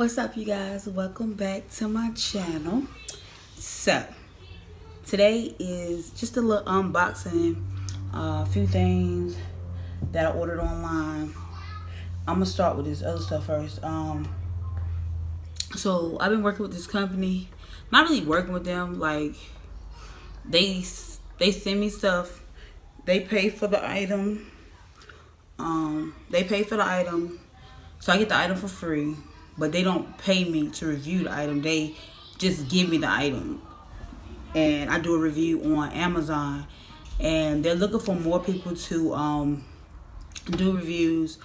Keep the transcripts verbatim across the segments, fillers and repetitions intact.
What's up, you guys? Welcome back to my channel. So today is just a little unboxing, a uh, few things that I ordered online. I'm gonna start with this other stuff first. Um so I've been working with this company, not really working with them, like they they send me stuff, they pay for the item, um they pay for the item, so I get the item for free. But they don't pay me to review the item. They just give me the item. And I do a review on Amazon. And they're looking for more people to um, do reviews.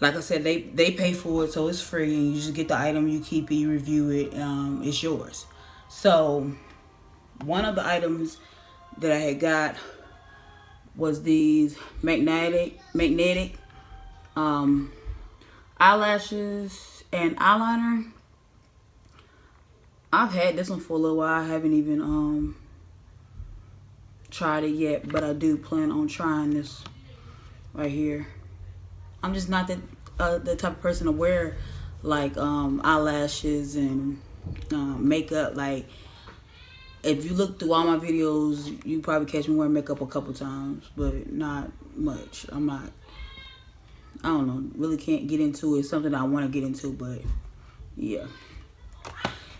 Like I said, they, they pay for it, so it's free. And you just get the item, you keep it, you review it. Um, it's yours. So one of the items that I had got was these magnetic, magnetic um, eyelashes and eyeliner. I've had this one for a little while. I haven't even um tried it yet, but I do plan on trying this right here. I'm just not the uh, the type of person to wear like um eyelashes and um, makeup. Like, if you look through all my videos, you probably catch me wearing makeup a couple times, but not much. I'm not I don't know, really can't get into it. It's something I want to get into, but yeah.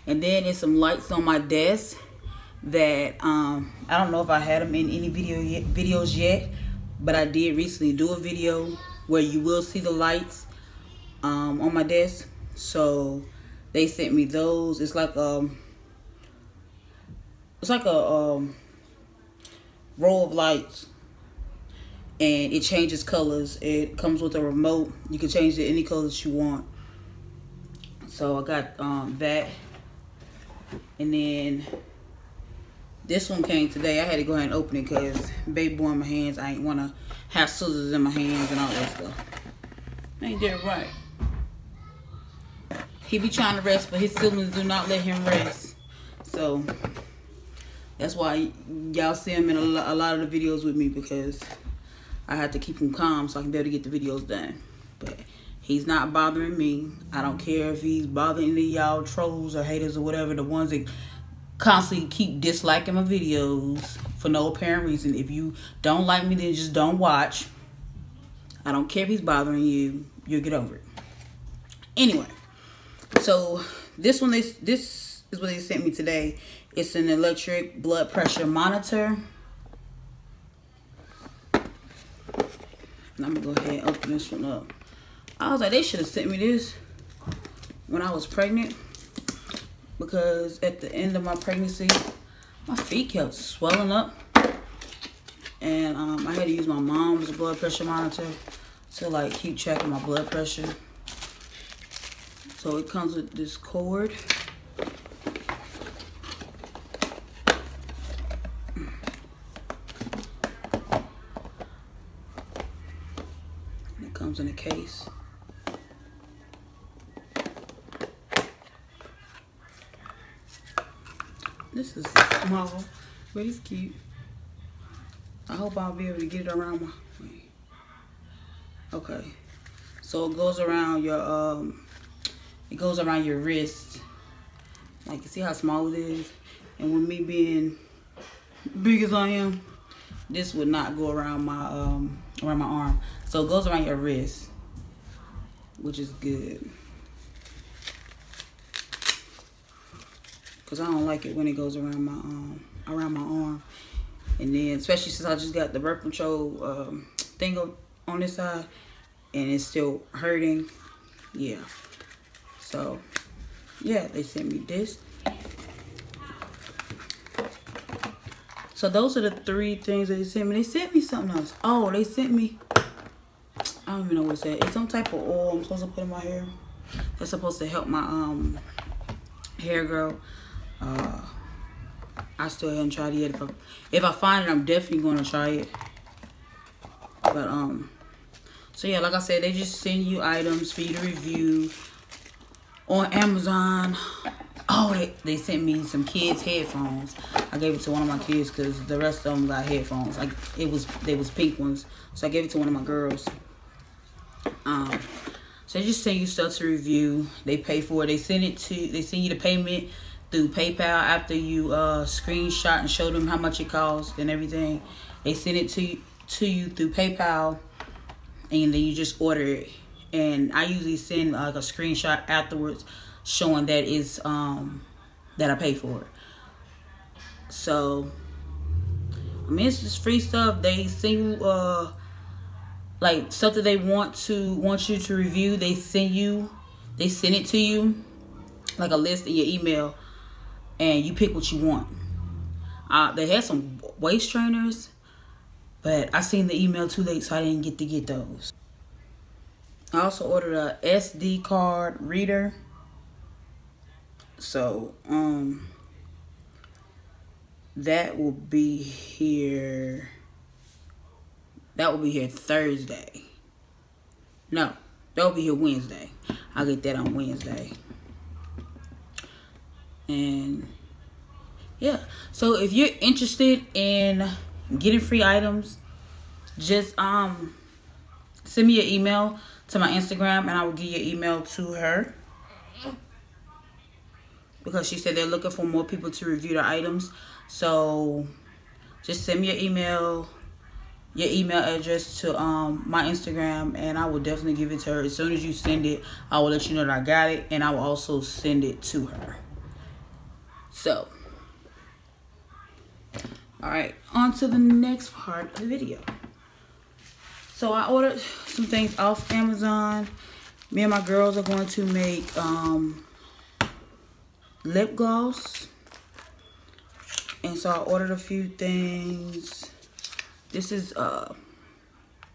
And then there's some lights on my desk that um, I don't know if I had them in any video yet, videos yet, but I did recently do a video where you will see the lights um, on my desk. So they sent me those. It's like um, it's like a um, row of lights. And it changes colors. It comes with a remote. You can change it any colors you want. So I got um, that. And then this one came today. I had to go ahead and open it because baby boy in my hands. I ain't want to have scissors in my hands and all that stuff. Ain't that right? He be trying to rest, but his siblings do not let him rest. So that's why y'all see him in a lot of the videos with me, because I have to keep him calm so I can be able to get the videos done. But he's not bothering me. I don't care if he's bothering any of y'all trolls or haters or whatever, the ones that constantly keep disliking my videos for no apparent reason. If you don't like me, then just don't watch. I don't care if he's bothering you. You'll get over it. Anyway, so this one, this, this is what they sent me today. It's an electric blood pressure monitor. I'm gonna go ahead and open this one up. I was like, they should have sent me this when I was pregnant, because at the end of my pregnancy, my feet kept swelling up, and um, I had to use my mom's blood pressure monitor to like keep track of my blood pressure. So it comes with this cord. Comes in a case. This is small, but it's cute. I hope I'll be able to get it around my. Okay, so it goes around your um, it goes around your wrist. Like, you see how small it is, and with me being big as I am, this would not go around my um around my arm. So it goes around your wrist, which is good, because I don't like it when it goes around my arm, around my arm. And then, especially since I just got the birth control um, thing on this side, and it's still hurting. Yeah. So, yeah, they sent me this. So those are the three things that they sent me. They sent me something else. Oh, they sent me. I don't even know what's that. It's some type of oil I'm supposed to put in my hair. That's supposed to help my um hair grow. Uh, I still haven't tried it yet. If I, if I find it, I'm definitely gonna try it. But um, so yeah, like I said, they just send you items for you to review on Amazon. Oh, they, they sent me some kids' headphones. I gave it to one of my kids because the rest of them got headphones. Like, it was, they was pink ones, so I gave it to one of my girls. Um, So they just send you stuff to review. They pay for it. They send it to, they send you the payment through PayPal after you uh, screenshot and show them how much it costs and everything. They send it to you, to you through PayPal, and then you just order it. And I usually send like a screenshot afterwards showing that it's um that I paid for it. So I mean, it's just free stuff. They send you uh like stuff that they want to want you to review. They send you, they send it to you like a list in your email, and you pick what you want. Uh, they had some waist trainers, but I seen the email too late, so I didn't get to get those. I also ordered a S D card reader. So, um, that will be here. That will be here Thursday. No, that will be here Wednesday. I'll get that on Wednesday. And yeah, so if you're interested in getting free items, just um send me an email to my Instagram, and I will give your email to her, because she said they're looking for more people to review the items. So just send me your email, your email address to um my Instagram, and I will definitely give it to her. As soon as you send it, I will let you know that I got it, and I will also send it to her. So, all right, on to the next part of the video. So I ordered some things off Amazon. Me and my girls are going to make um, lip gloss. And so I ordered a few things. This is uh,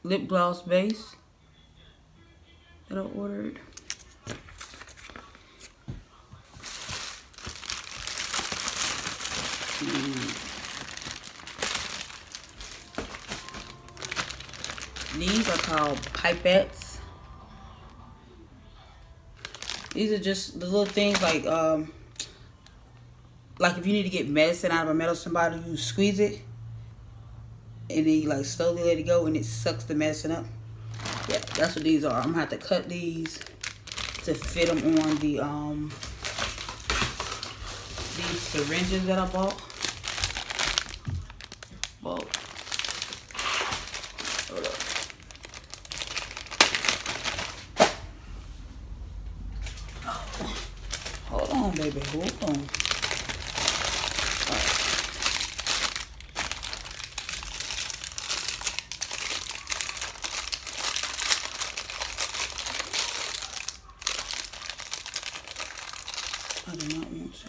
lip gloss base that I ordered. These are called pipettes. These are just the little things like, um, like if you need to get medicine out of a medicine bottle, you squeeze it, and then you like slowly let it go, and it sucks the medicine up. Yeah, that's what these are. I'm gonna have to cut these to fit them on the um these syringes that I bought. Well, hold up. Baby, hold on. All right. I do not want to.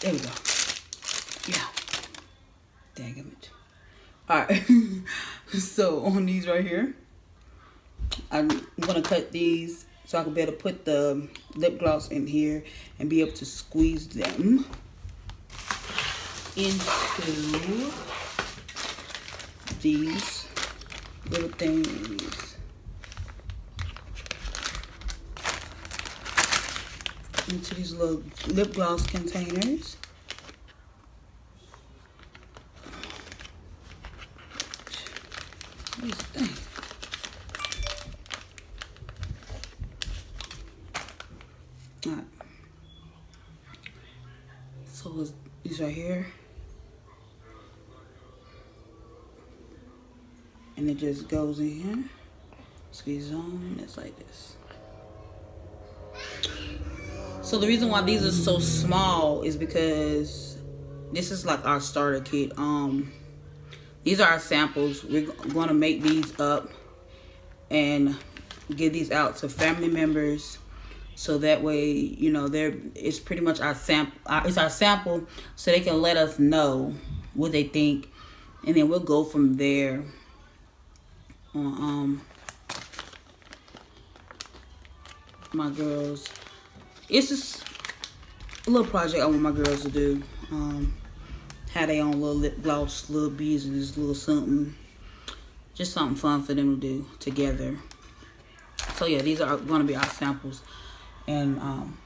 There we go. Yeah. Dang it. Alright. So on these right here, I'm going to cut these so I can be able to put the lip gloss in here and be able to squeeze them into these little things. Into these little lip gloss containers. What is that? All right. So these right here, and it just goes in here. Squeeze on. It's like this. So the reason why these are so small is because this is like our starter kit. Um, these are our samples. We're going to make these up and give these out to family members, so that way, you know, they're it's pretty much our sample. It's our sample, so they can let us know what they think, and then we'll go from there. On, um, my girls. It's just a little project I want my girls to do. Um, have their own little lip gloss, little business, little something. Just something fun for them to do together. So yeah, these are going to be our samples. and um,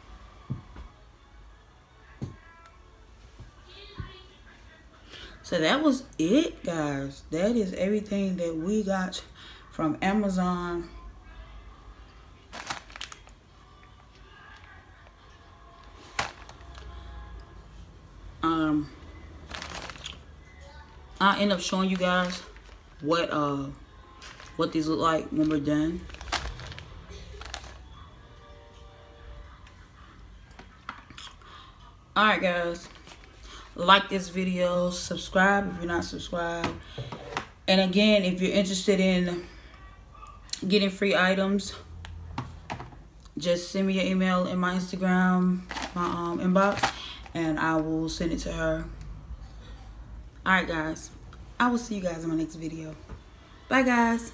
so that was it, guys. That is everything that we got from Amazon. Um, I'll end up showing you guys what uh what these look like when we're done. All right, guys, like this video, subscribe if you're not subscribed, and again, if you're interested in getting free items, just send me your email in my Instagram, my um, inbox, and I will send it to her. All right, guys, I will see you guys in my next video. Bye, guys.